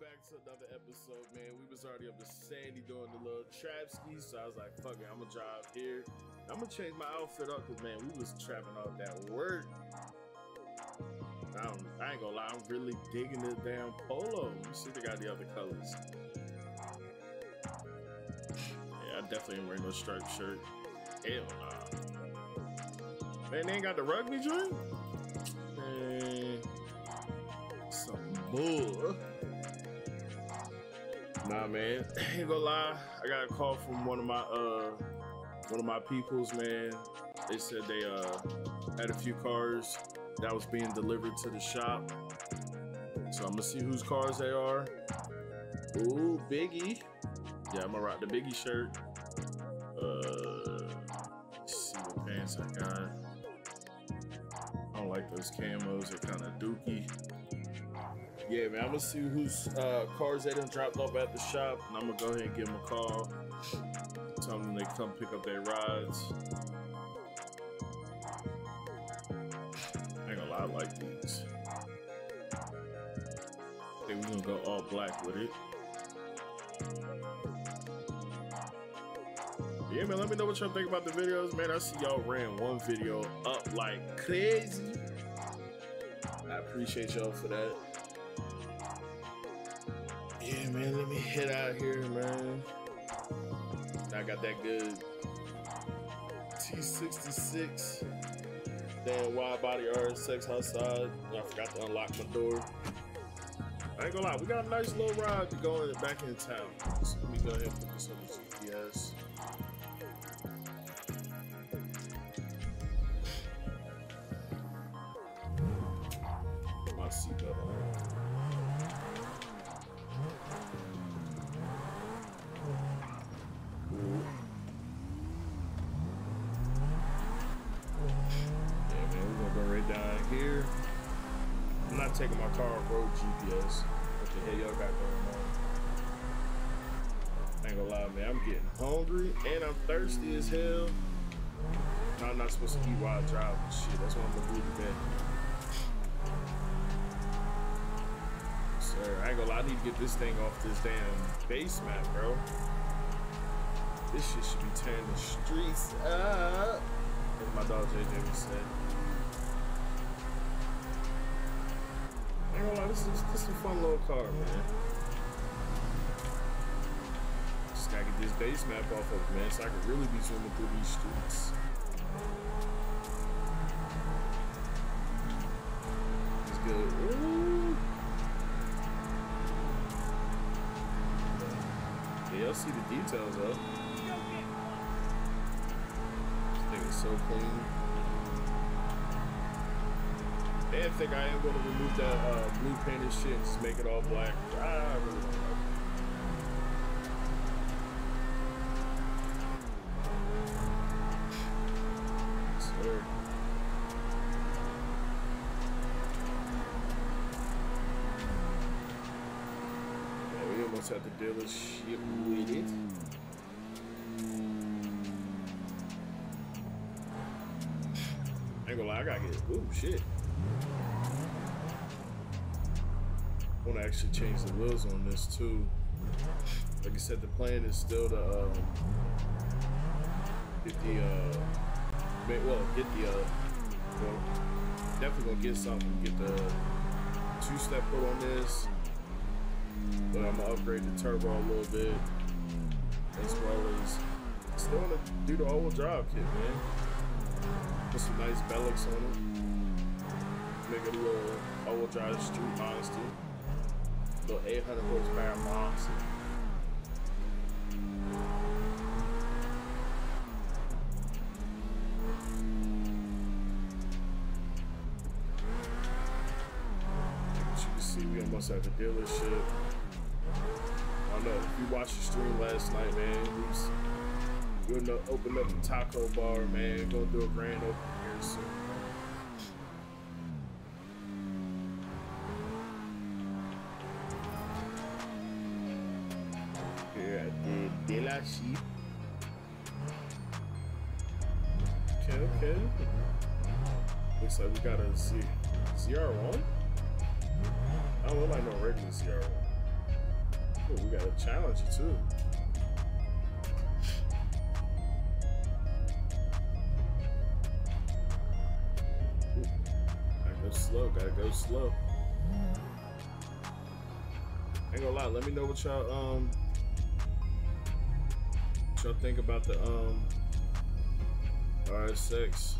back to another episode, man. We was already up to Sandy doing the little trap ski, so I was like, fuck it, I'm gonna drive here. I'm gonna change my outfit up, because, man, we was trapping off that work. I ain't gonna lie, I'm really digging this damn polo. You see, they got the other colors. Yeah, I definitely ain't wearing no striped shirt. Hell nah. Man, they ain't got the rugby joint? Man, some bull. Nah, man, I ain't gonna lie. I got a call from one of my peoples, man. They said they had a few cars that was being delivered to the shop. So I'm gonna see whose cars they are. Ooh, Biggie. Yeah, I'm gonna rock the Biggie shirt. Let's see what pants I got. I don't like those camos, they're kind of dookie. Yeah, man, I'm gonna see whose cars they done dropped off at the shop, and I'm gonna go ahead and give them a call. Tell them they come pick up their rides. I like these. I think we're gonna go all black with it. Yeah, man, let me know what y'all think about the videos, man. I see y'all ran one video up like crazy. I appreciate y'all for that. Yeah, man, let me head out here, man. I got that good T66. Damn wide body RSX outside. I forgot to unlock my door. I ain't gonna lie, we got a nice little ride to go back in town. So let me go ahead and put this on the GPS. Put my seatbelt on. Ooh. Down here, I'm not taking my car off road GPS. What the hell y'all got going on? I ain't gonna lie, man, I'm getting hungry and I'm thirsty as hell. I'm not supposed to eat while I drive and shit. That's why I'm gonna really bad. Sir, I ain't gonna lie, I need to get this thing off this damn base map, bro. This shit should be tearing the streets up, as my dog JJ said. This is a fun little car, man. Just gotta get this base map off of, man, so I can really be zooming through these streets. It's good. Ooh. Yeah, y'all see the details up. This thing is so clean. I think I am going to remove that blue painted shit and just make it all black. I really don't know. Sir. Yeah, we almost had to deal with shit with it. I ain't gonna lie, I gotta get it. Ooh, shit. I want to actually change the wheels on this too. Like I said, the plan is still to well, definitely gonna get something, get the two-step put on this, but I'm gonna upgrade the turbo a little bit, as well as still wanna do the all-wheel drive kit, man. Put some nice bellocks on it, make it a little all-wheel drive street monster. Little 800 horsepower monster. As you can see, we almost at the dealership. I don't know if you watched the stream last night, man. We're gonna open up the taco bar, man. Go do a grand opening here soon. De la sheep. Okay, okay. Looks like we got a CR1. I don't look like no regular CR1. Ooh, we got a challenge too. Ooh, gotta go slow. Gotta go slow. Ain't gonna lie. Let me know what y'all think about the RS6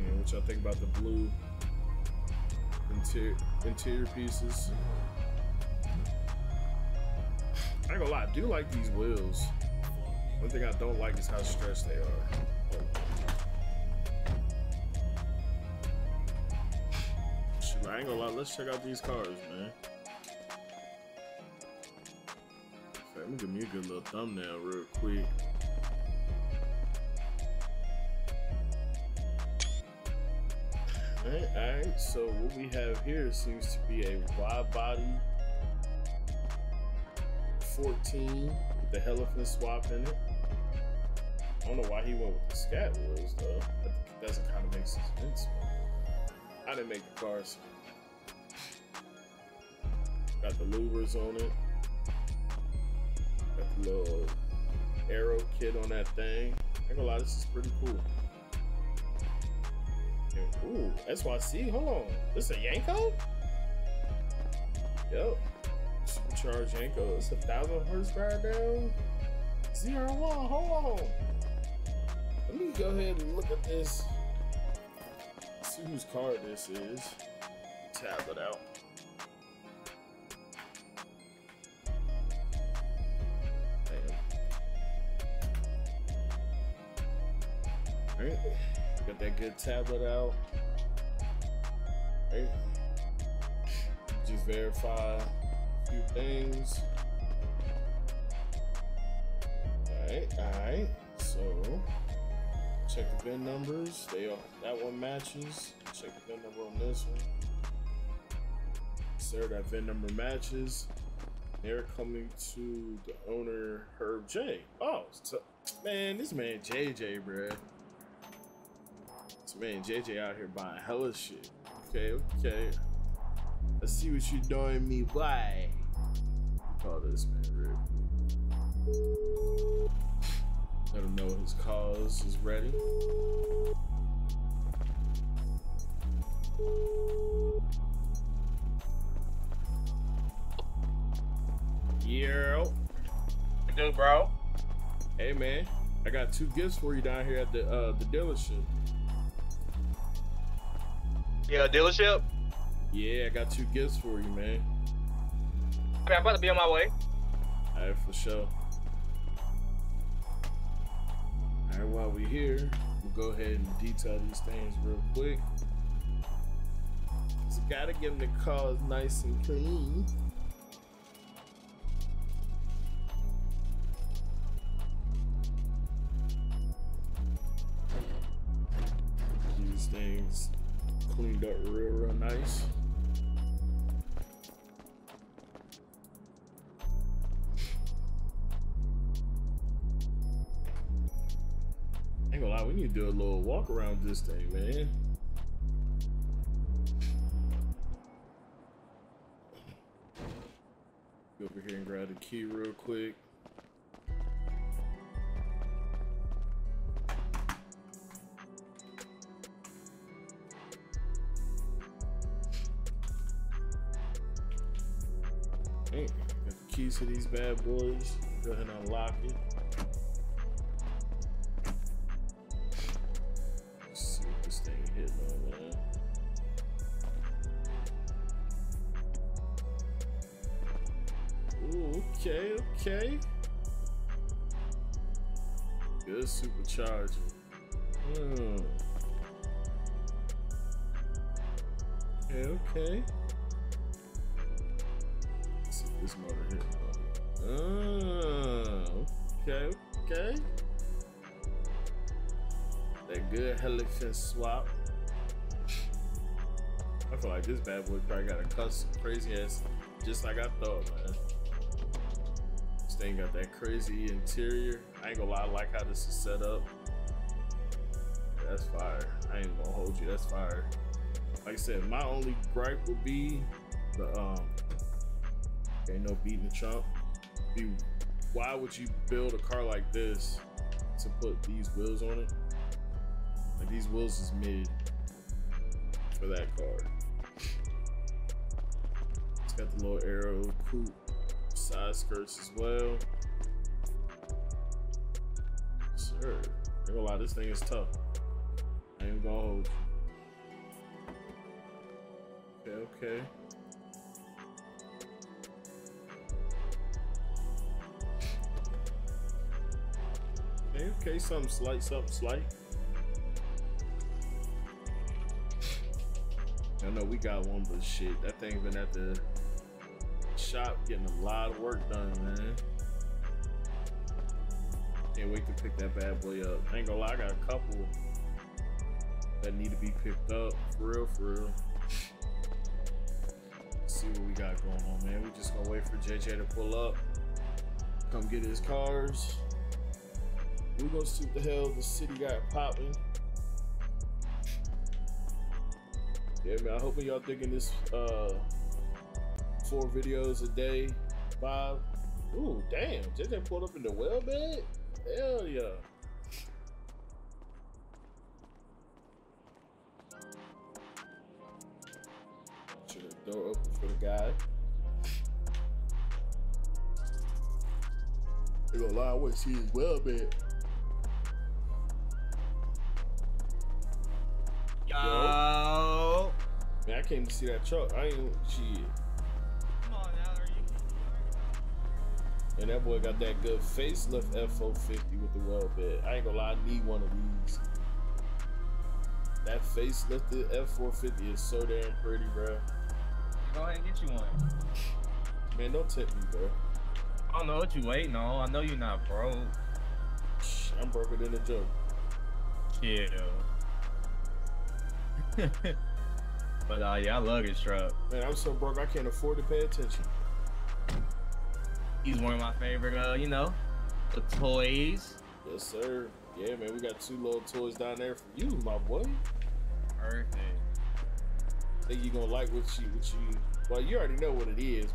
and what y'all think about the blue interior pieces. I ain't gonna lie, I do like these wheels. One thing I don't like is how stretched they are. Shoot, I ain't gonna lie, let's check out these cars, man. Let me give me a good little thumbnail real quick. Alright, so what we have here seems to be a wide body 14 with the Hellefin swap in it. I don't know why he went with the scat wheels though. That doesn't kind of make sense. I didn't make the cars. Got the louvers on it. Got the little arrow kit on that thing. I ain't gonna lie, this is pretty cool. And, ooh, SYC, hold on. This a Yanko? Yep. Supercharged Yanko. It's 1,000 horsepower down. 0-1. Hold on. Let me go ahead and look at this. Let's see whose car this is. Tab it out. Damn. All right. Got that good tablet out. Hey, just verify a few things. All right. So check the VIN numbers. That one matches. Check the VIN number on this one. Sir, that VIN number matches. They're coming to the owner, Herb J. Oh, man, this man JJ, bruh. Man, JJ out here buying hella shit. Okay. Let's see what you doing, me boy. Call this man Rick. Let him know his cause is ready. Yo. What do, bro? Hey, man. I got two gifts for you down here at the dealership. Yeah, dealership? Yeah, I got two gifts for you, man. Okay, I'm about to be on my way. Alright, for sure. Alright, while we're here, we'll go ahead and detail these things real quick. Just gotta get them the cars nice and clean. These things cleaned up real nice. Ain't gonna lie, we need to do a little walk around this thing, man. Go over here and grab the key real quick. Keys to these bad boys. Go ahead and unlock it. Let's see what this thing hit on, man. Ooh, okay. Good supercharger. Okay. This motor here. Oh, okay. That good Hellefin swap. I feel like this bad boy probably got a custom crazy ass, just like I thought, man. This thing got that crazy interior. I ain't gonna lie, I like how this is set up. Yeah, that's fire. I ain't gonna hold you, that's fire. Like I said, my only gripe would be the ain't no beating the trunk. be, why would you build a car like this to put these wheels on it? Like, these wheels is mid for that car. It's got the little aero coupe side skirts as well. Sure, I ain't gonna lie, this thing is tough. I ain't gonna hold you. Okay, okay. Okay, something slight, something slight. I know we got one, but shit, that thing been at the shop getting a lot of work done, man. Can't wait to pick that bad boy up. I ain't gonna lie, I got a couple that need to be picked up, for real, for real. Let's see what we got going on, man. We just gonna wait for JJ to pull up, come get his cars. We're gonna see what the hell the city got popping. Yeah, man, I hope y'all digging this 4 videos a day vibe. Ooh, damn, JJ pulled up in the well bed? Hell yeah. Should have the door open for the guy. Ain't gonna lie, I wouldn't see his well bed. Yo. Man, I came to see that truck. I ain't shit. Come on now, are you? And that boy got that good facelift F450 with the well bed. I ain't gonna lie, I need one of these. That facelifted F450 is so damn pretty, bro. Go ahead and get you one. Man, don't tip me, bro. I don't know what you waiting on. I know you're not broke. I'm broker than a joke. Yeah. But yeah, I love his truck. Man, I'm so broke I can't afford to pay attention. He's one of my favorite, you know, the toys. Yes, sir. Yeah, man, we got 2 little toys down there for you, my boy. Perfect. I think you gonna like what you. Well, you already know what it is.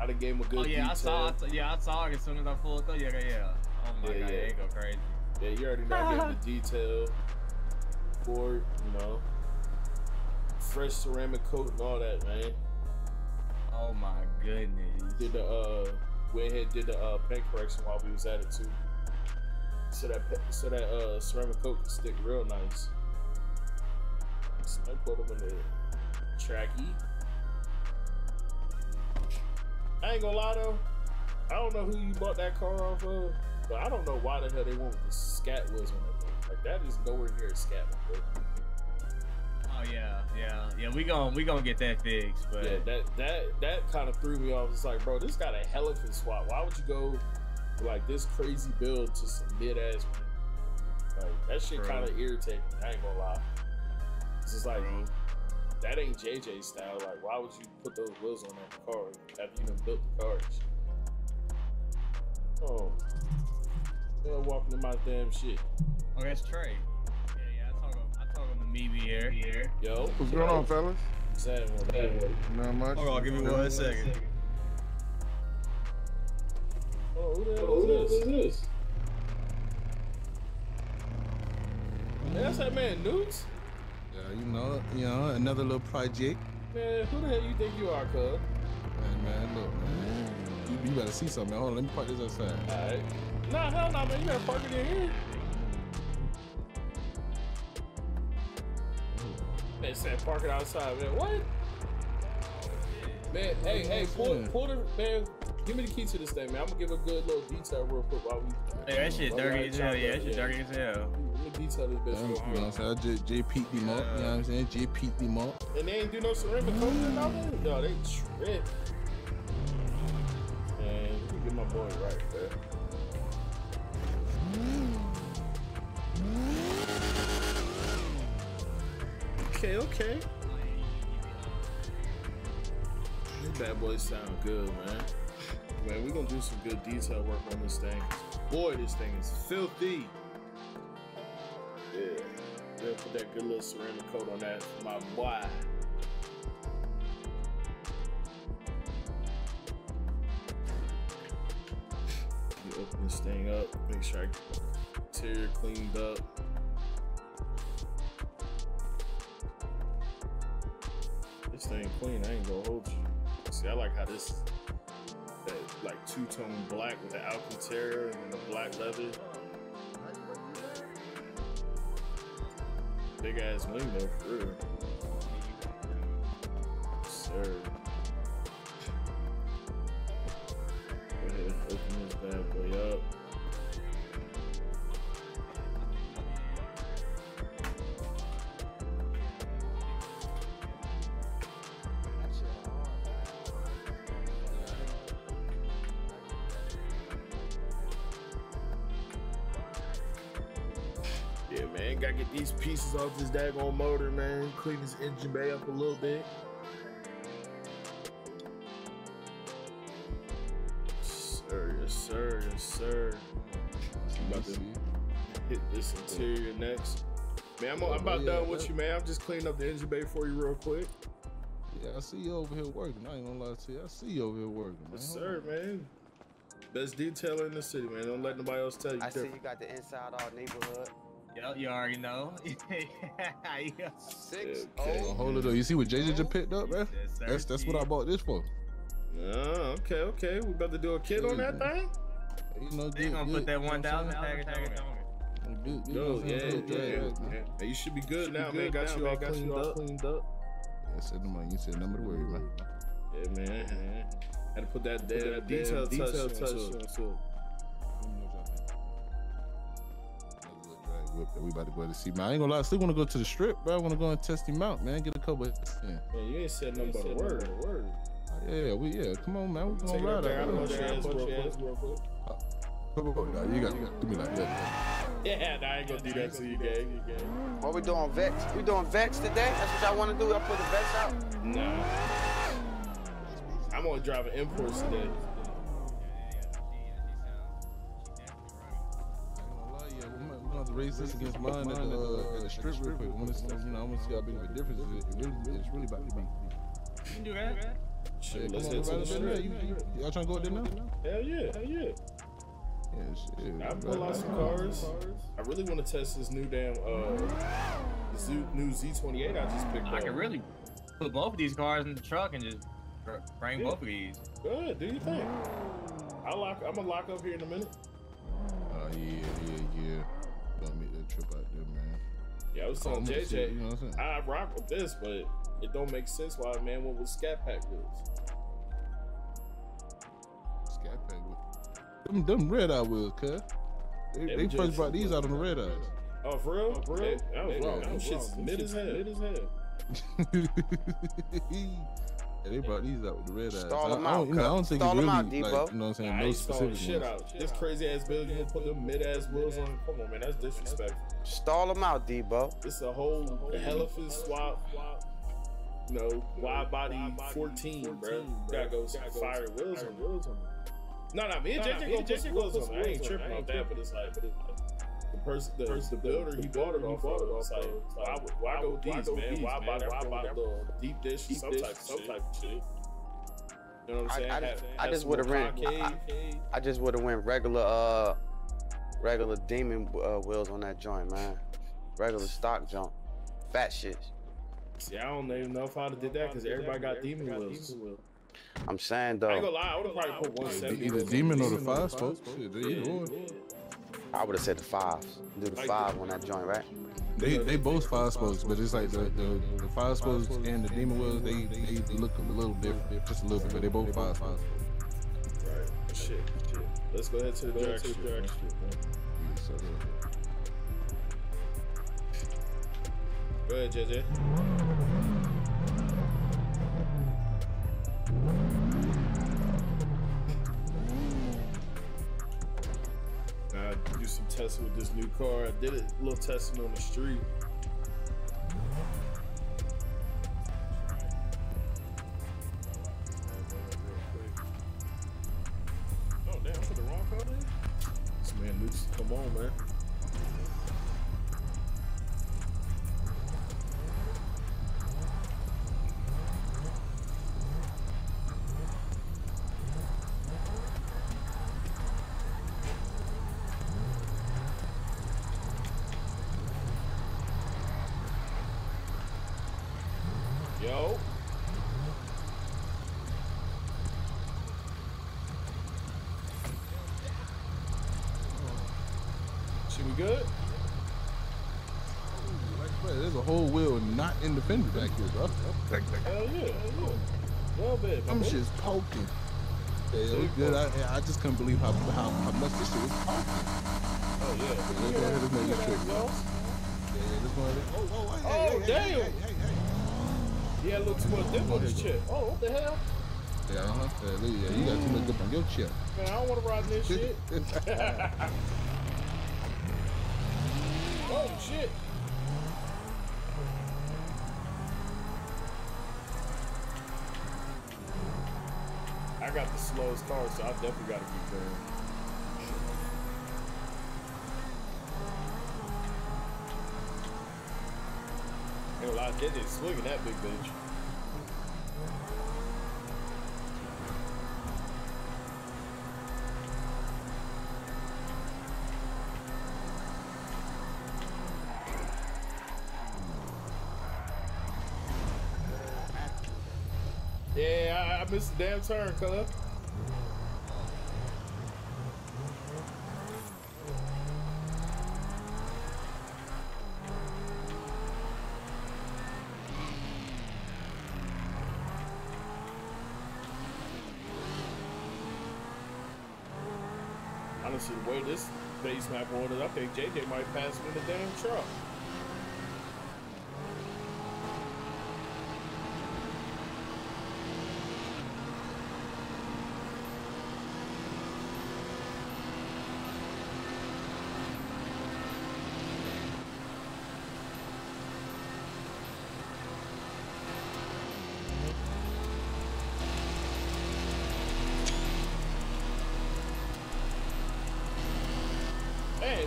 I done gave him a good. Oh yeah, detail. I saw it as soon as I pulled up. Yeah. Oh my god, it go crazy. Yeah, you already know I gave him the detail. Board, you know, fresh ceramic coat and all that, man. Oh my goodness. Did the went ahead and did the paint correction while we was at it too, so that ceramic coat could stick real nice. So I put them in the tracky. I ain't gonna lie though, I don't know who you bought that car off of, but I don't know why the hell they want the scat wheels on it. Like, that is nowhere near a scat. Oh yeah. We gonna get that fixed. But yeah, that kind of threw me off. It's like, bro, this got a hell of a swap. Why would you go like this crazy build to some mid ass? Like, that shit kind of irritating. I ain't gonna lie. It's just like, that ain't JJ style. Like, why would you put those wheels on that car after you done built the car? Oh. They're walking in my damn shit. Oh, that's Trey. Yeah. I talk on the Meeby here. Yo. What's going on, fellas? Sad one. Not much. Hold on, give me one second. Oh, who the hell is this? Man, that's that man, Nudes? Yeah, you know, another little project. Man, who the hell you think you are, cuz? Man, look, man. You better see something. Hold on, let me park this outside. All right. Nah, hell no, man. You better park it in here. Man said park it outside, man. What? Man, hey, pull the man. Give me the key to this thing, man. I'm gonna give a good little detail real quick while we. Hey, that shit dirty as hell. Yeah, that shit dirty as hell. Let me detail this bitch real quick. You know what I'm saying? J peaked him up. You know what I'm saying? J peaked him up. And they ain't do no ceramic coating out there. No, they tripped. Man, you can get my boy right there. Okay. These bad boys sound good, man. Man, we're gonna do some good detail work on this thing. Boy, this thing is filthy. Yeah. We'll put that good little ceramic coat on that, my boy. open this thing up, make sure I get the interior cleaned up. This thing clean, I ain't gonna hold you. See, I like how this, that like two-tone black with the Alcantara and the black leather. Big ass window for real. Sir. Go ahead and open this bad boy up. Man, gotta get these pieces off this daggone motor, man. Clean this engine bay up a little bit. Yes, sir, yes, sir, yes, sir. I'm about to hit this interior next. Man, I'm about done with you, man. I'm just cleaning up the engine bay for you real quick. Yeah, I see you over here working. I ain't gonna lie to you. I see you over here working, man. Yes, sir, man. Best detailer in the city, man. Don't let nobody else tell you. I see you got the inside all neighborhood. Yep, you already know. Hold it up. You see what JJ just picked up, man? Yes, sir, that's what I bought this for. Oh, okay, okay. We about to do a kid on that thing? You know, they gonna put that 1,000 package on it. Go, yeah. You should be good now, man. Got you all cleaned up. I said, you said nothing to worry about. Yeah, man. Had to put that detail touch into it. That we about to go to see, man. I ain't gonna lie, I still wanna go to the strip, bro. I wanna go and test him out, man. Get a couple of you ain't said nothing but a word. Yeah, come on, man. We gonna ride out. Nah, you gotta do me like that. Yeah, nah, I ain't gonna do that to you, gang. What we doing, Vex? We doing Vex today? That's what y'all wanna do? Y'all put the Vex out? Nah. I'm gonna drive an import today. To raise this against mine at the strip real quick. I want to see how big of a difference it is. It's really about to be. You can do that. Shit, let's head to the strip. Y'all trying to go up there now? Hell yeah, hell yeah. I pull out some cars. I really want to test this new damn new Z28 I just picked up. I can really put both of these cars in the truck and just bring both of these. Good, do you think? I'm gonna lock up here in a minute. Yeah. Gonna make that trip out there, man. Yeah, I was telling JJ, you know what I'm saying? I rock with this, but it don't make sense why a man went with Scat Pack wheels. Scat Pack wheels? Them red eye wheels, cuz. They first brought these out on the red eyes. Oh, for real? Oh, for real? That was wrong. That shit's mid as hell. Yeah, they brought these out with the red eyes. I don't think it's really, like, you know what I'm saying, no specific shit out. This crazy ass bill, you gonna put them mid-ass wheels on? Come on, man, that's disrespectful. Stall them out, Debo. It's a whole elephant swap, you know, wide body 14, bro. Gotta go fire wheels on them. No, me and JJ gonna put wheels on. I ain't tripping on that, but it's like, the builder, he bought it off of. Why go these, man? Why buy the deep dish, some type of shit? You know what I'm saying? I just would have went regular regular demon wheels on that joint, man. Regular stock jump. Fat shit. See, I don't even know if I would have did that because everybody got demon wheels. I'm saying, though. I ain't gonna lie, I would have probably put 170. Either demon or the five spokes. Either one. I would have said the fives. Do the five on that joint, right? They both five spokes, but it's like the five spokes and the demon wheels, they look a little different, just a little bit, but they both five spokes. Right. Shit. Let's go ahead to the drag strip. Go ahead, JJ. Do some testing with this new car. I did a little testing on the street. Oh damn, I put the wrong car in? This man Luke's, come on, man. Shit, we good? There's a whole wheel not in the fender back here, bro. Hell yeah, hell yeah. Well bad, my shit's poking. Yeah, it was good. I just couldn't believe how much this shit was poking. Oh yeah. Let's go ahead and make a trick, y'all. Yeah, this one. Oh, damn. Hey. Yeah, a little too much dip on his chip. Oh, what the hell? Yeah, yeah, you got too much dip on your chip. Man, I don't want to ride this shit. Oh shit. I got the slowest car, so I definitely got to keep going. Ain't a lot of digits swinging that big bitch. I missed the damn turn, cuz. Honestly, the way this base map ordered, I think JJ might pass me the damn truck.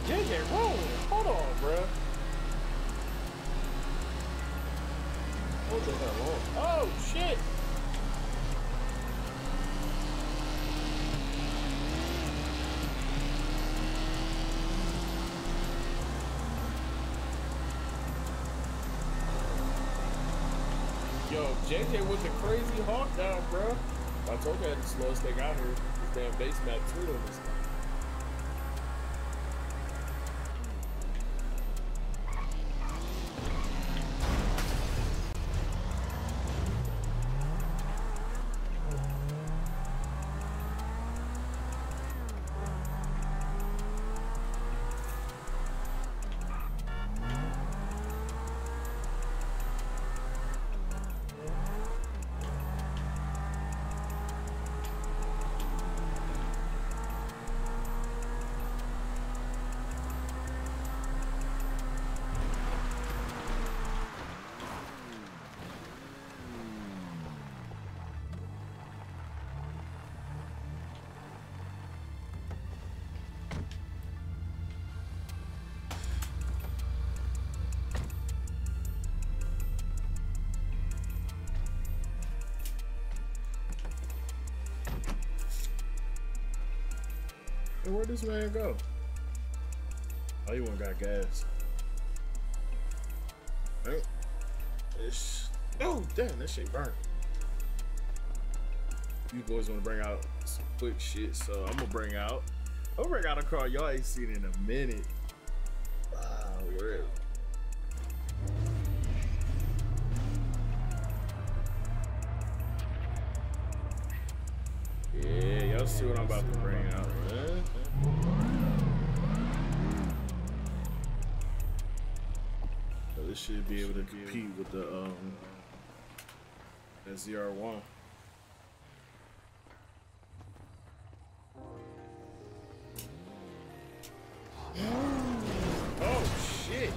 JJ rolling. Hold on, bruh. What the hell? Oh, shit. Yo, JJ was a crazy hawk down, bruh. I told you I had the slowest thing out here. This damn base map tweet on this thing. Where'd this man go? Oh, you ain't got gas. Right? Oh, damn, that shit burnt. You boys want to bring out some quick shit, so I'm gonna bring out a car y'all ain't seen in a minute. Wow, really? Yeah, y'all see what I'm about to bring out, man. So this should be able to compete with the SZR1. Oh shit!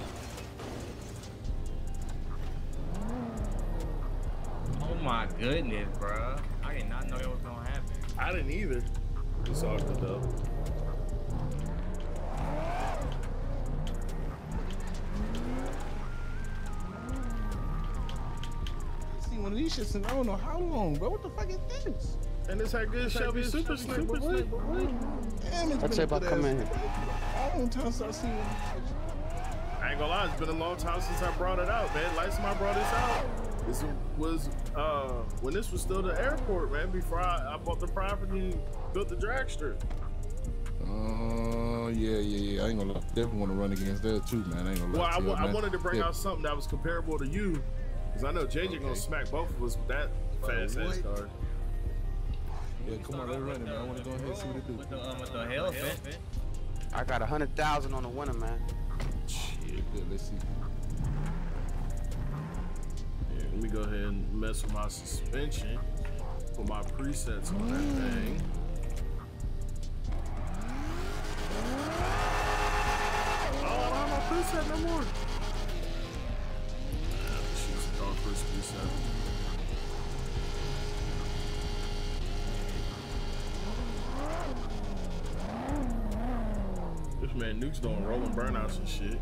Oh my goodness, bro! I did not know that was gonna happen. I didn't either. It's awkward though. One of these shits and I don't know how long, bro. What the fuck is this? And it's that good Shelby Super Slick, boy. Damn, it's been a good ass. I don't tell us I see it. I ain't gonna lie, it's been a long time since I brought it out, man. Last time I brought this out, this was when this was still the airport, man. Before I bought the property, built the dragster. Yeah. I ain't gonna lie. Definitely want to run against that too, man. I ain't gonna lie. Well, I wanted to bring out something that was comparable to you, because I know JJ gonna smack both of us with that fast ass card. Yeah, come on, let's run it, man. I want to go ahead and see what it do. With the hell fit. I got 100,000 on the winner, man. Shit, good. Let's see. Yeah, let me go ahead and mess with my suspension. Put my presets on that thing. Oh, I don't have my preset no more. She's going for his preset. This man Nuke's doing rolling burnouts and shit.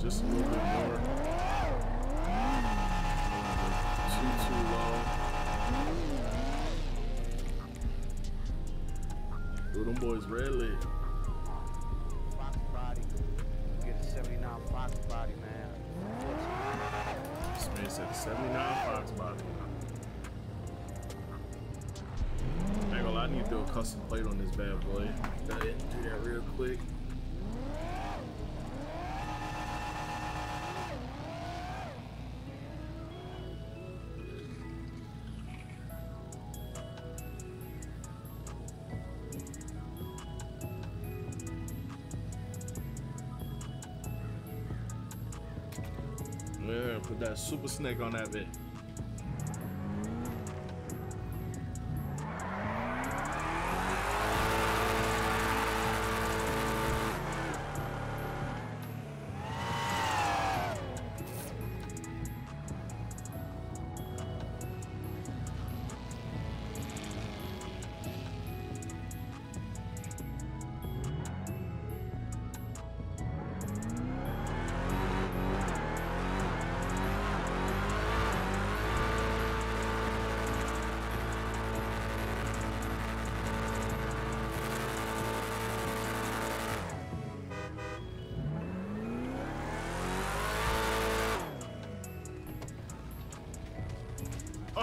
Just a little bit more. Too low. Ooh, them boys red lit. Box body. Get a 79 box body, man. This man said 79 box body. I ain't gonna lie, I need to do a custom plate on this bad boy. Go ahead and do that real quick. Yeah, put that super snake on that bit.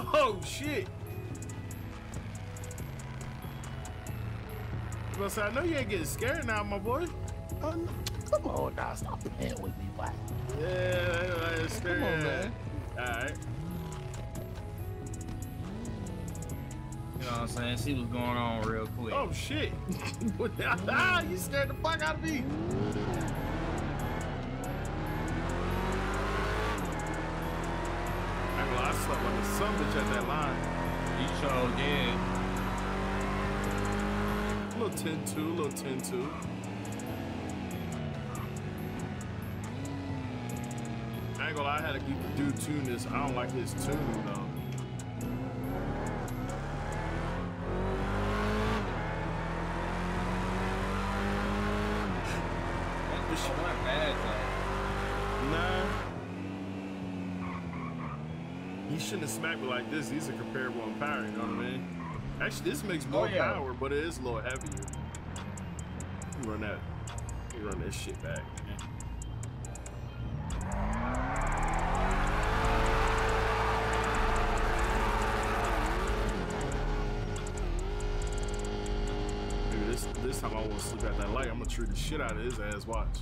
Oh shit! Well, so I know you ain't getting scared now, my boy. Oh, no. Come on now, stop playing with me, boy. Yeah, I'm scared. Come on, man. All right. You know what I'm saying? See what's going on real quick. Oh shit! You scared the fuck out of me. I slept like a son bitch at that line. You showed in. Little 10-2. I ain't gonna lie, I had to keep the dude tune this. I don't like his tune though. This shit not bad though. Nah. You shouldn't have smacked me like this. These are comparable in power, you know what I mean? Actually, this makes more power, but it is a little heavier. You run that shit back, man. Dude, this time I won't sleep at that light. I'm gonna treat the shit out of his ass. Watch.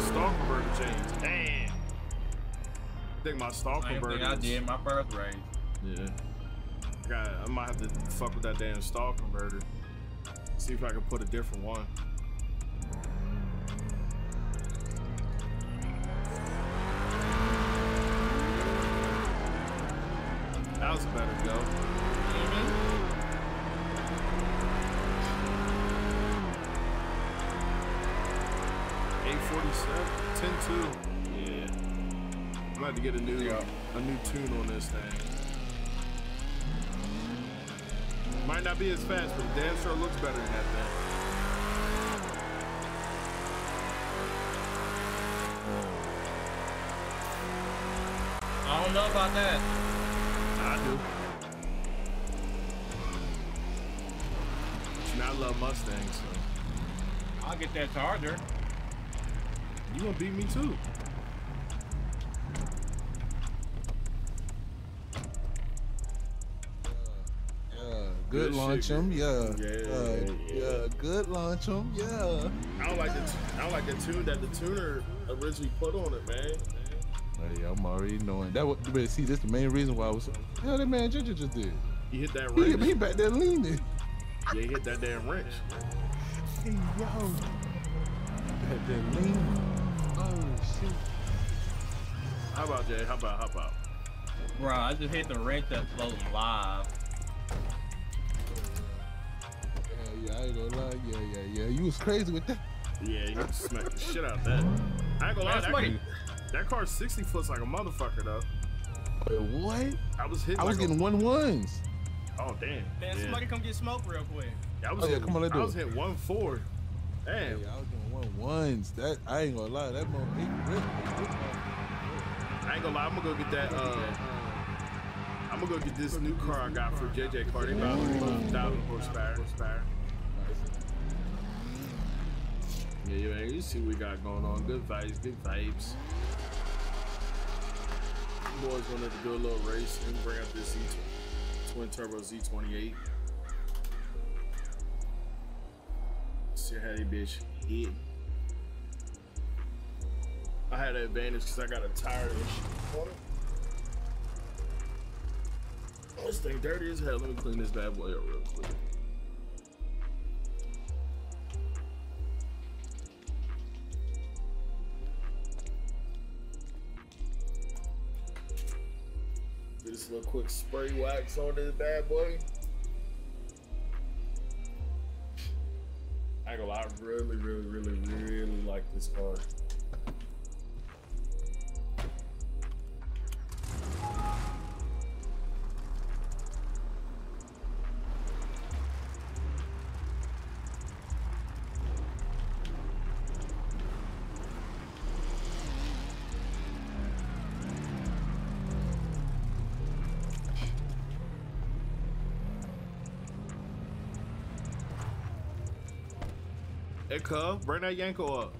Stalkenberg changed. Damn. I think my Stalkenberg. I did my birthright. Yeah. I might have to fuck with that damn Stalkenberg. See if I can put a different one. That was a better go. Too. Yeah. I'm about to get a new tune on this thing. Might not be as fast, but the damn sure looks better than that thing. I don't know about that. I do. I love Mustangs, so. I'll get that Charger. You gonna beat me too. Good launch him, yeah. Good launch him, yeah. I don't like the tune that the tuner originally put on it, man. Hey, I'm already knowing that. But see, this the main reason why I was. Hell, that man JJ just did. He hit that wrench. He back there leaning. Yeah, he hit that damn wrench. Hey, yo. Back there leaning. Oh shit. How about that? How about? Bro, I just hit the wrench that floats live. Yeah, I ain't gonna lie. Yeah. You was crazy with that. Yeah, you smacked the shit out of that. I ain't gonna lie. That car's 60 foots like a motherfucker, though. Wait, what? I was getting 1-1s. Oh, damn. Man, somebody come get smoke real quick. I was hitting 1-4. Damn. Yeah, I was doing 1-1s. That, I ain't gonna lie. That motherfucker ripped. I ain't gonna lie. I'm gonna go get that, I'm gonna go get this new car I got for JJ Cardi, about 3,000 horsepower. Yeah, you see what we got going on. Good vibes, good vibes. Boys wanted to do a little race and bring out this twin turbo Z28. See how they bitch hit. I had an advantage because I got a tire issue. This thing dirty as hell. Let me clean this bad boy up real quick. Do this little quick spray wax on this bad boy. I ain't gonna lie, I really like this car. Hey, Cub, bring that Yanko up.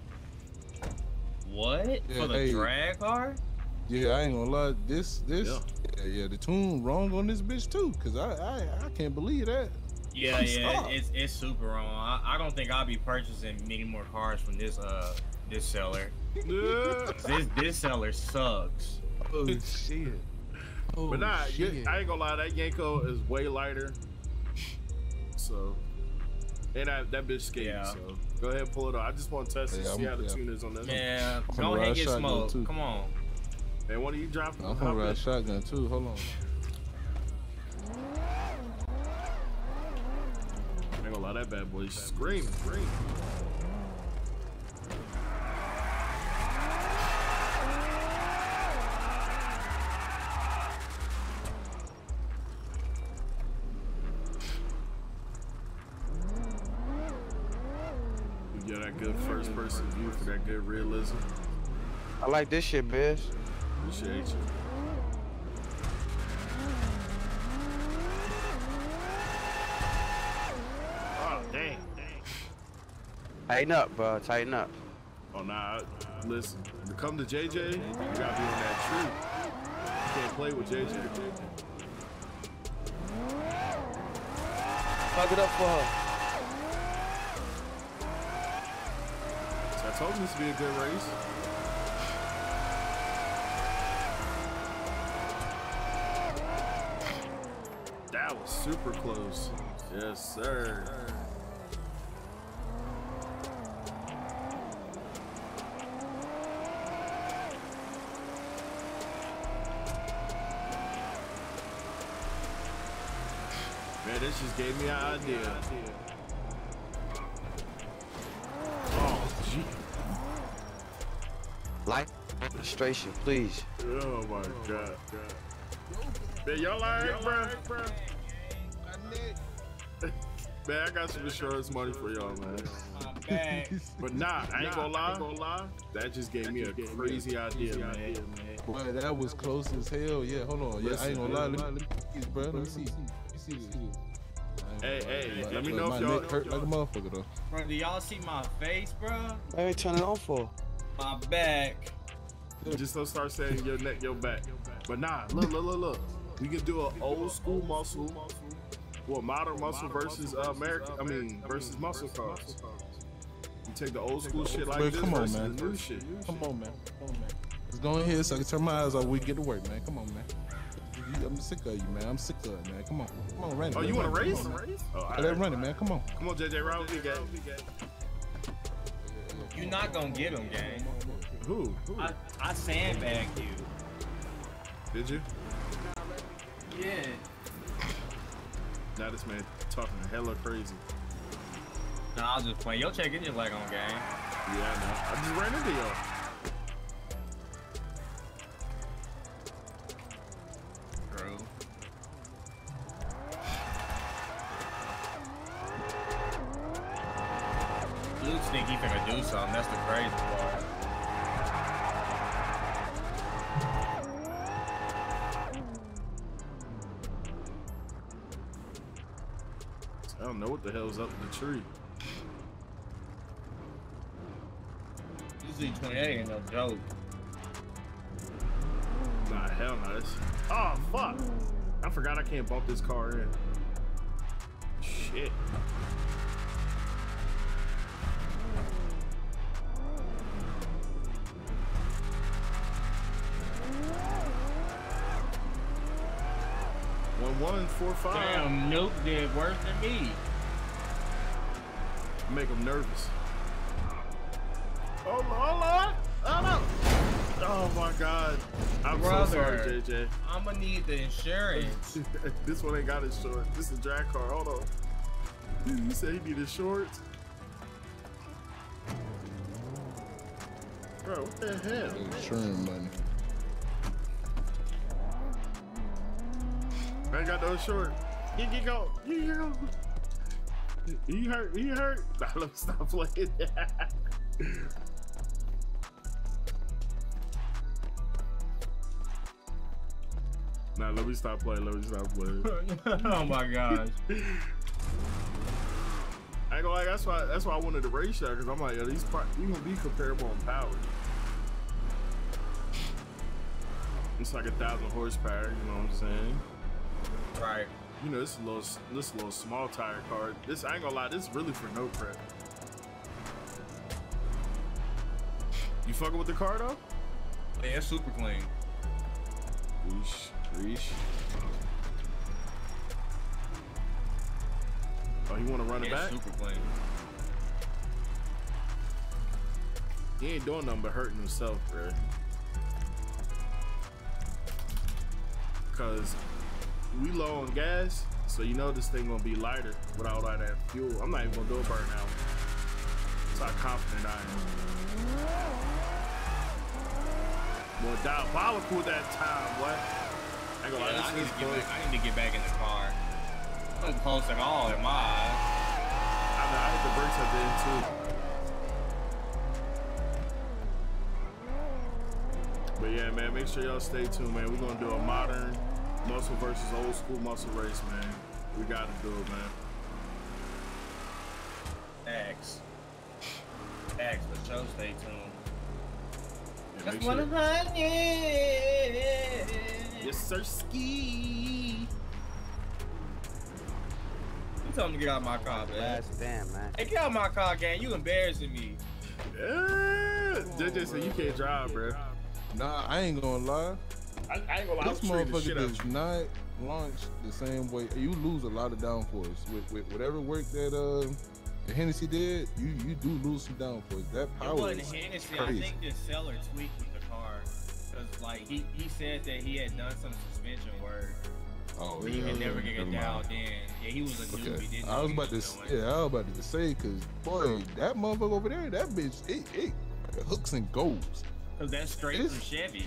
What? Yeah, for the drag car? Yeah, I ain't gonna lie. This, the tune wrong on this bitch too, cause I can't believe that. Yeah, it's super wrong. I don't think I'll be purchasing many more cars from this seller. Yeah. This seller sucks. Oh shit. Oh, but nah, shit. I ain't gonna lie. That Yanko is way lighter. So. And that bitch skating, so go ahead and pull it off. I just want to test and see how the tune is on that. Yeah, go ahead and get smoked. Come on. Hey, what are you dropping? I'm gonna ride shotgun too. Hold on. I ain't gonna lie, that bad boy screaming. Good first person view for that good realism. I like this shit, bitch. Appreciate you. Oh, dang. Tighten up, bro. Tighten up. Oh, nah. Listen, to come to JJ, you gotta be on that tree. You can't play with JJ. Fuck it up for her. I told you this would be a good race. That was super close. Yes, sir. Man, this just gave me an idea. Like demonstration, please. Oh my god. Man, y'all alright, bro? Man, I got some insurance money for y'all, man. But nah, I ain't gonna lie. That just gave me a crazy idea, man. Boy, that was close as hell. Yeah, hold on. Yeah, I ain't gonna lie. Let me see, bro. Let me see. Let me see this. Hey, let me know if y'all hurt like a motherfucker though. Bro, do y'all see my face, bro? Why you turning it off for? My back. Just don't start saying your neck, your back. But nah, look. We can do an old school muscle, well, modern muscle versus American. I mean, versus muscle cars. You take the old school shit like this versus the new shit. Come on, man. Let's go in here so I can turn my eyes off. We get to work, man. Come on, man. I'm sick of you, man. I'm sick of it, man. Come on, run it. Oh, you want to race? Let run it, man. Come on. Come on, JJ, run with me, gang. You're not gonna get him, gang. Who? I sandbagged you. Did you? Yeah. Now this man talking hella crazy. Nah, I was just playing. Yo, check in your leg on, gang. Yeah, I know. I just ran into y'all. Think he finna do something, that's the crazy part. I don't know what the hell's up in the tree. You see 28 ain't no joke. Nah, hell no. Nice. Oh, fuck. I forgot I can't bump this car in. Shit. One, four, five. Damn, Nuke did worse than me. Make him nervous. Oh, no. Oh, my God. I'm so sorry, JJ. I'm going to need the insurance. This one ain't got insurance. This is a drag car. Hold on. Dude, you said he needed insurance? Bro, what the hell? Insurance money. I got those short. Get go. He hurt. Nah, let me stop playing. Nah, let me stop playing. Oh my gosh. I ain't gonna lie, that's why I wanted to race y'all, because I'm like, yo, these you gonna be comparable on power. It's like 1,000 horsepower, you know what I'm saying? Right. You know, this little small tire car. This, I ain't gonna lie, this is really for no prep. You fucking with the car though? Yeah, it's super clean. Reesh. Oh, you wanna run it back? Super clean. He ain't doing nothing but hurting himself, bro. Cause we low on gas, so you know this thing gonna be lighter without all that fuel. I'm not even gonna do a burnout. That's how confident I am. More diabolical that time, what? I go, yeah, like, I need to get back in the car. I wasn't close at all in my eyes. I mean, I hit the brakes at the end too. But yeah, man, make sure y'all stay tuned, man. We're gonna do a modern muscle versus old school muscle race, man. We gotta do it, man. X, but y'all stay tuned. That's one of mine. Yes, sir, ski. You told me to get out of my car, man. Damn, man. Hey, get out of my car, gang. You embarrassing me. Yeah. JJ said you can't drive, bro. Nah, I ain't gonna lie. I ain't gonna lie, this motherfucker does not launch the same way. You lose a lot of downforce with whatever work that the Hennessey did. You do lose some downforce. That power. It wasn't Hennessey. Crazy. I think the seller tweaked with the car because like he said that he had done some suspension work. Oh, yeah, he could never get it down. Then yeah, he was a newbie. Okay. Didn't I was about to say because boy, that motherfucker over there, that bitch, it hooks and goes. Cause that's straight from Chevy.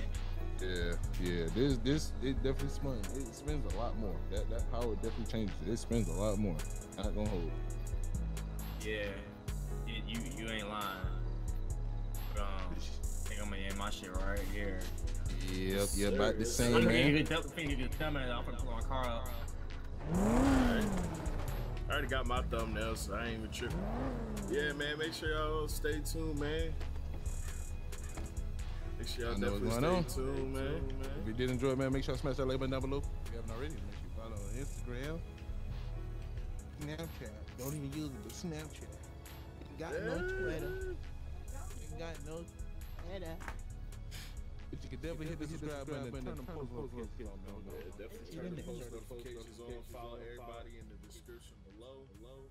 Yeah. This definitely spins. It spins a lot more. That power definitely changes. It spins a lot more. Not gonna hold. Yeah, you ain't lying. But, I think I'm gonna end my shit right here. Yeah, about the same. I'm gonna get the car. All right. already got my thumbnail, so I ain't even tripping. Yeah, man, make sure y'all stay tuned, man. Make sure y'all definitely stay tuned, man. If you did enjoy, man, make sure you smash that like button down below. If you haven't already, make sure you follow on Instagram, Snapchat. Don't even use it, but Snapchat. You got no Twitter. You got no Twitter. But you can definitely hit the subscribe button and turn the post notifications on. Yeah, definitely turn the post notifications on. Follow everybody in the description below.